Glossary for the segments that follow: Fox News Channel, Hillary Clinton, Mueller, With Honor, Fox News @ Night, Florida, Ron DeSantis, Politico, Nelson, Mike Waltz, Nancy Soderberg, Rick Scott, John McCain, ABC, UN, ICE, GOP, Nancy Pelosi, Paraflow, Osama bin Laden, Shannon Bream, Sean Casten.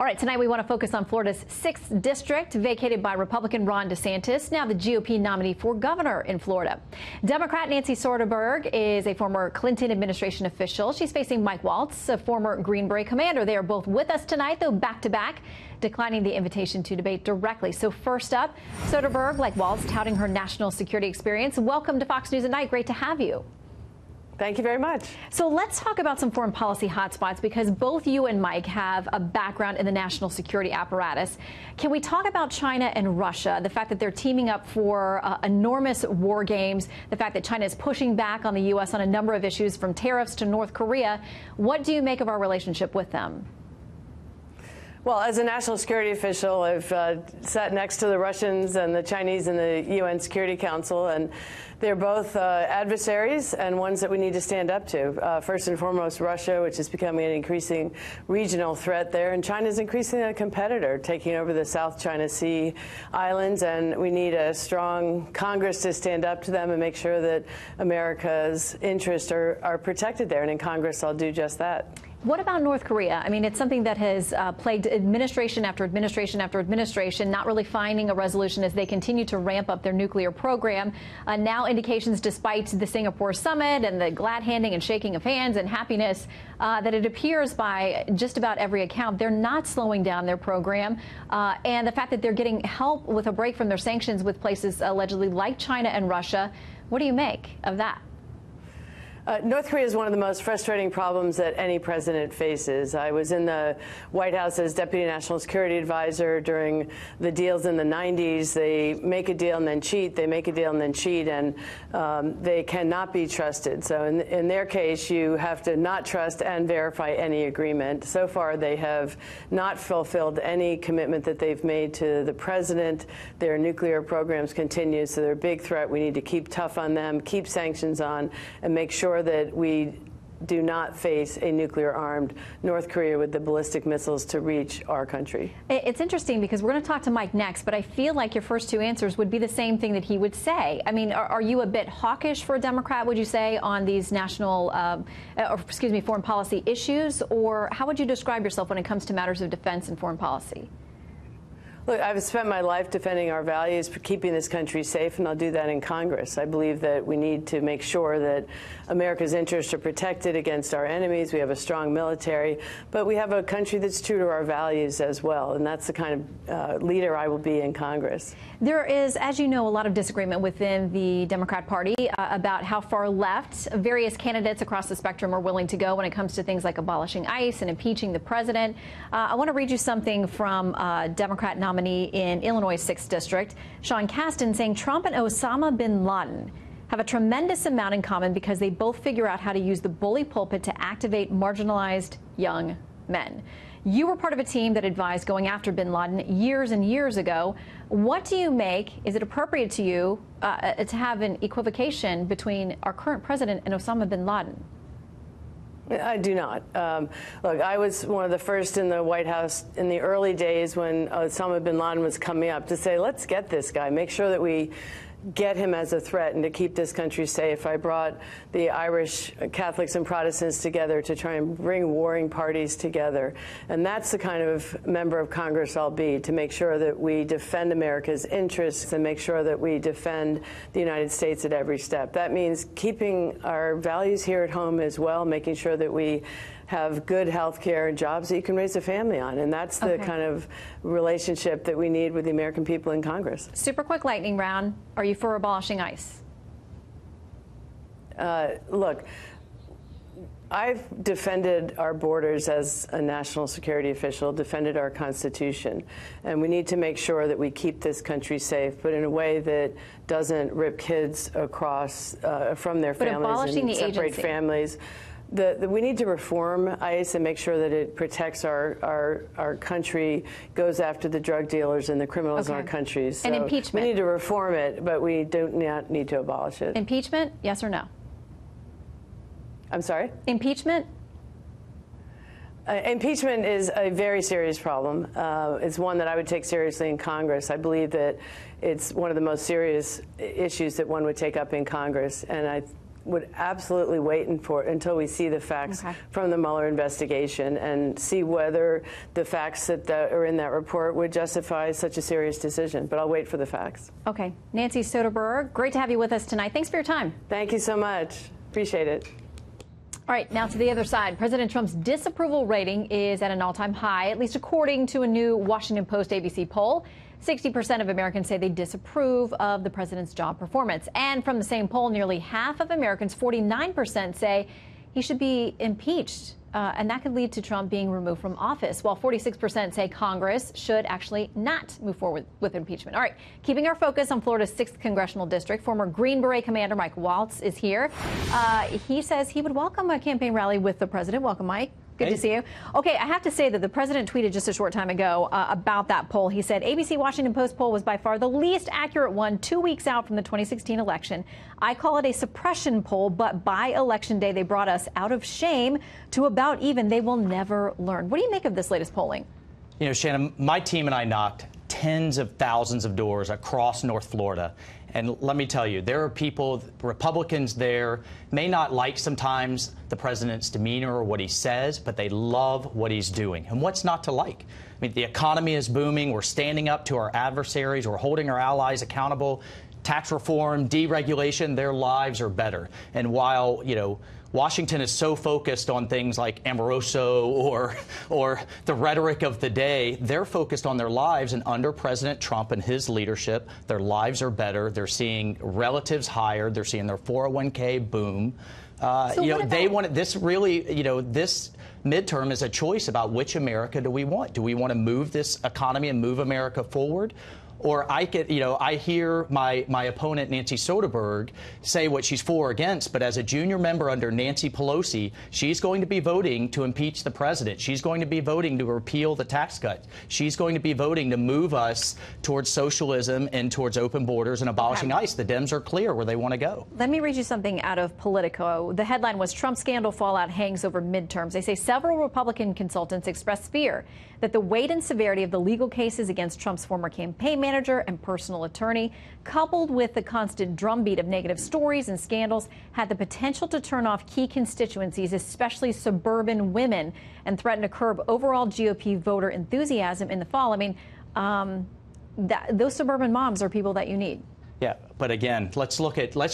All right, tonight we want to focus on Florida's 6th district, vacated by Republican Ron DeSantis, now the GOP nominee for governor in Florida. Democrat Nancy Soderberg is a former Clinton administration official. She's facing Mike Waltz, a former Green Beret commander. They are both with us tonight, though back-to-back, declining the invitation to debate directly. So first up, Soderberg, like Waltz, touting her national security experience. Welcome to Fox News at Night. Great to have you. Thank you very much. So let's talk about some foreign policy hotspots, because both you and Mike have a background in the national security apparatus. Can we talk about China and Russia, the fact that they're teaming up for enormous war games, the fact that China is pushing back on the U.S. on a number of issues, from tariffs to North Korea? What do you make of our relationship with them? Well, as a national security official, I've sat next to the Russians and the Chinese in the UN Security Council, and they're both adversaries and ones that we need to stand up to. First and foremost, Russia, which is becoming an increasing regional threat there, and China's increasingly a competitor, taking over the South China Sea islands, and we need a strong Congress to stand up to them and make sure that America's interests are protected there, and in Congress I'll do just that. What about North Korea? I mean, it's something that has plagued administration after administration after administration, not really finding a resolution as they continue to ramp up their nuclear program. Now indications, despite the Singapore summit and the glad handing and shaking of hands and happiness, that it appears by just about every account, they're not slowing down their program. And the fact that they're getting help with a break from their sanctions with places allegedly like China and Russia, what do you make of that? North Korea is one of the most frustrating problems that any president faces. I was in the White House as Deputy National Security Advisor during the deals in the 90s. They make a deal and then cheat. They make a deal and then cheat, and they cannot be trusted. So in their case, you have to not trust and verify any agreement. So far, they have not fulfilled any commitment that they've made to the president. Their nuclear programs continue, so they're a big threat. We need to keep tough on them, keep sanctions on, and make sure that we do not face a nuclear-armed North Korea with the ballistic missiles to reach our country. It's interesting because we're going to talk to Mike next, but I feel like your first two answers would be the same thing that he would say. I mean, are you a bit hawkish for a Democrat, would you say, on these national, foreign policy issues, or how would you describe yourself when it comes to matters of defense and foreign policy? Look, I've spent my life defending our values for keeping this country safe, and I'll do that in Congress. I believe that we need to make sure that America's interests are protected against our enemies. We have a strong military, but we have a country that's true to our values as well, and that's the kind of leader I will be in Congress. There is, as you know, a lot of disagreement within the Democrat Party about how far left various candidates across the spectrum are willing to go when it comes to things like abolishing ICE and impeaching the president. I want to read you something from Democrat nominee in Illinois' 6th district, Sean Casten, saying Trump and Osama bin Laden have a tremendous amount in common because they both figure out how to use the bully pulpit to activate marginalized young men. You were part of a team that advised going after bin Laden years and years ago. What do you make? Is it appropriate to you to have an equivocation between our current president and Osama bin Laden? I do not. Look, I was one of the first in the White House in the early days when Osama bin Laden was coming up to say, let's get this guy, make sure that we get him as a threat and to keep this country safe. I brought the Irish Catholics and Protestants together to try and bring warring parties together. And that's the kind of member of Congress I'll be, to make sure that we defend America's interests and make sure that we defend the United States at every step. That means keeping our values here at home as well, making sure that we have good health care and jobs that you can raise a family on. And that's the kind of relationship that we need with the American people in Congress. Super quick lightning round. Are you for abolishing ICE? Look, I've defended our borders as a national security official, defended our Constitution, and we need to make sure that we keep this country safe, but in a way that doesn't rip kids across from their families and separate families. We need to reform ICE and make sure that it protects our country, goes after the drug dealers and the criminals in our country. So and impeachment. We need to reform it, but we do not need to abolish it. Impeachment, yes or no? I'm sorry? Impeachment? Impeachment is a very serious problem. It's one that I would take seriously in Congress. I believe that it's one of the most serious issues that one would take up in Congress, and I would absolutely wait for it until we see the facts from the Mueller investigation and see whether the facts that are in that report would justify such a serious decision. But I'll wait for the facts. Okay. Nancy Soderberg, great to have you with us tonight. Thanks for your time. Thank you so much. Appreciate it. All right, now to the other side. President Trump's disapproval rating is at an all-time high, at least according to a new Washington Post ABC poll. 60% of Americans say they disapprove of the president's job performance. And from the same poll, nearly half of Americans, 49%, say he should be impeached. And that could lead to Trump being removed from office, while 46% say Congress should actually not move forward with impeachment. All right, keeping our focus on Florida's 6th Congressional District, former Green Beret Commander Mike Waltz is here. He says he would welcome a campaign rally with the president. Welcome, Mike. Good to see you. Okay, I have to say that the president tweeted just a short time ago about that poll. He said, ABC Washington Post poll was by far the least accurate one 2 weeks out from the 2016 election. I call it a suppression poll, but by election day, they brought us out of shame to about even. They will never learn. What do you make of this latest polling? You know, Shannon, my team and I knocked tens of thousands of doors across North Florida. And let me tell you, there are people, Republicans there, may not like sometimes the president's demeanor or what he says, but they love what he's doing. And what's not to like? I mean, the economy is booming. We're standing up to our adversaries. We're holding our allies accountable. Tax reform, deregulation, their lives are better. And while, you know, Washington is so focused on things like Amoroso or the rhetoric of the day, they're focused on their lives. And under President Trump and his leadership, their lives are better. They're seeing relatives higher. They're seeing their 401k boom. So you know, they want this really, you know, this midterm is a choice about which America do we want? Do we want to move this economy and move America forward? Or I could, you know, I hear my opponent, Nancy Soderberg, say what she's for or against. But as a junior member under Nancy Pelosi, she's going to be voting to impeach the president. She's going to be voting to repeal the tax cut. She's going to be voting to move us towards socialism and towards open borders and abolishing ICE. The Dems are clear where they want to go. Let me read you something out of Politico. The headline was Trump scandal fallout hangs over midterms. They say several Republican consultants expressed fear that the weight and severity of the legal cases against Trump's former campaign manager and personal attorney, coupled with the constant drumbeat of negative stories and scandals, had the potential to turn off key constituencies, especially suburban women, and threaten to curb overall GOP voter enthusiasm in the fall. I mean, those suburban moms are people that you need. Yeah, but again, let's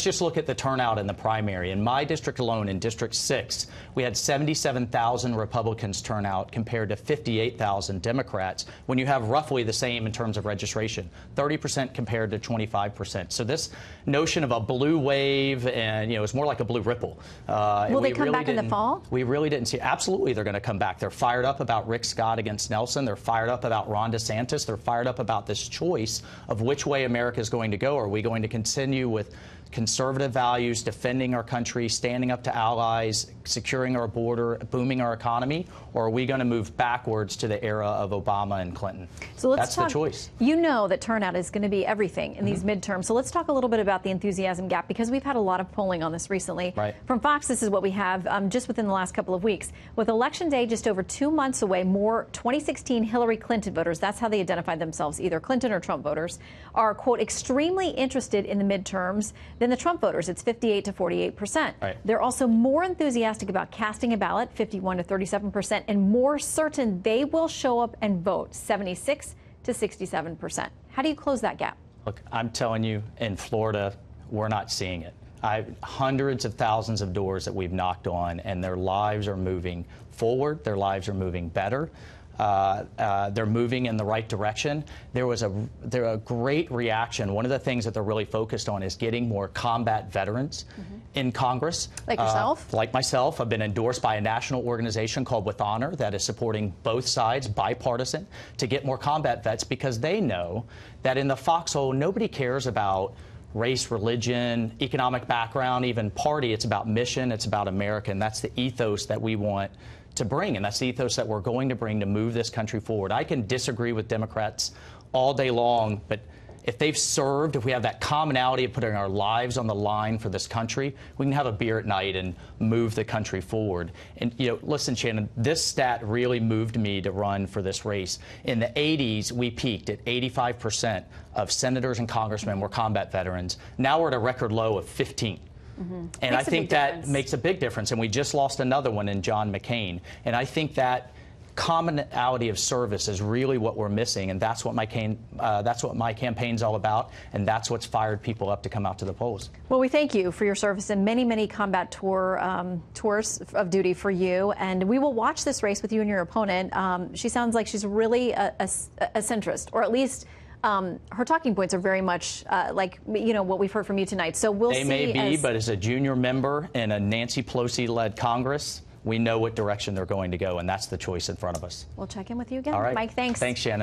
just look at the turnout in the primary. In my district alone, in District 6, we had 77,000 Republicans turn out compared to 58,000 Democrats, when you have roughly the same in terms of registration, 30% compared to 25%. So this notion of a blue wave, and you know, it's more like a blue ripple. Will they come back in the fall? We really didn't see. Absolutely, they're going to come back. They're fired up about Rick Scott against Nelson. They're fired up about Ron DeSantis. They're fired up about this choice of which way America is going to go. Are we going to continue with conservative values, defending our country, standing up to allies, securing our border, booming our economy, or are we going to move backwards to the era of Obama and Clinton? So that's the choice. You know that turnout is going to be everything in these midterms. So let's talk a little bit about the enthusiasm gap, because we've had a lot of polling on this recently. Right. From Fox, this is what we have just within the last couple of weeks. With Election Day just over 2 months away, more 2016 Hillary Clinton voters, that's how they identified themselves, either Clinton or Trump voters, are, quote, extremely interested in the midterms than the Trump voters. It's 58% to 48%. Right. They're also more enthusiastic about casting a ballot, 51% to 37%, and more certain they will show up and vote, 76% to 67%. How do you close that gap? Look, I'm telling you, in Florida, we're not seeing it. Hundreds of thousands of doors that we've knocked on, and their lives are moving forward. Their lives are moving better. They're moving in the right direction. There was a great reaction. One of the things that they're really focused on is getting more combat veterans in Congress. Like yourself? Like myself. I've been endorsed by a national organization called With Honor that is supporting both sides, bipartisan, to get more combat vets, because they know that in the foxhole, nobody cares about race, religion, economic background, even party. It's about mission. It's about America. And that's the ethos that we want to bring, and that's the ethos that we're going to bring to move this country forward. I can disagree with Democrats all day long, but if they've served, if we have that commonality of putting our lives on the line for this country, we can have a beer at night and move the country forward. And, you know, listen, Shannon, this stat really moved me to run for this race. In the 80s, we peaked at 85% of senators and congressmen were combat veterans. Now we're at a record low of 15%. Mm-hmm. And I think that makes a big difference. And we just lost another one in John McCain. And I think that commonality of service is really what we're missing, and that's what my campaign's all about, and that's what's fired people up to come out to the polls. Well, we thank you for your service and many, many combat tours of duty for you, and we will watch this race with you and your opponent. She sounds like she's really a centrist, or at least her talking points are very much like, you know, what we've heard from you tonight. So we'll see. They may be, but as a junior member in a Nancy Pelosi-led Congress, we know what direction they're going to go, and that's the choice in front of us. We'll check in with you again. All right. Mike, thanks. Thanks, Shannon.